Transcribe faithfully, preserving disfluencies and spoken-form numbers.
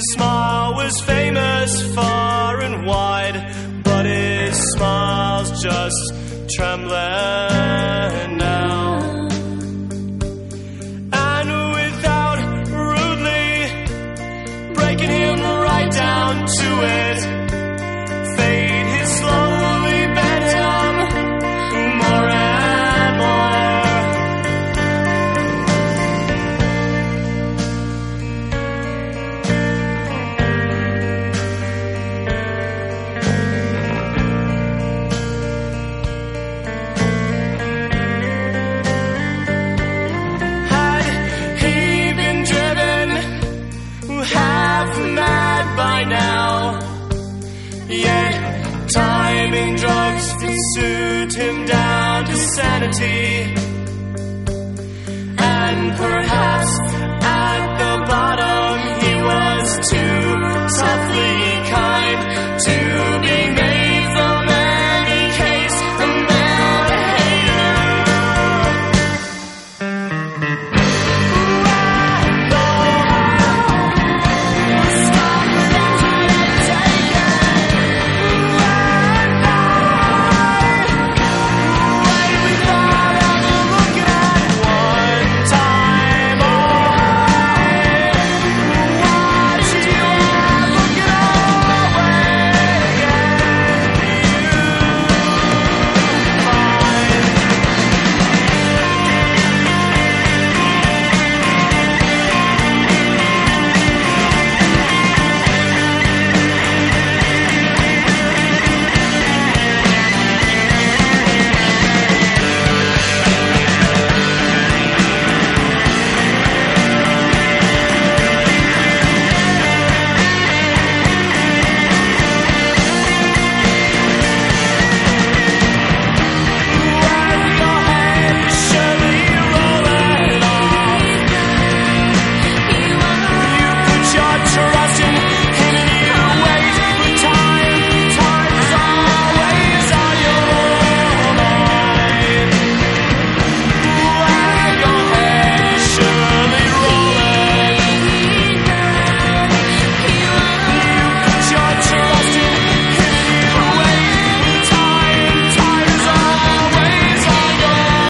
His smile was famous far and wide, but his smile's just trembling now. And without rudely breaking him right down to it, yet timing drugs to suit him down to sanity, and perhaps at the bottom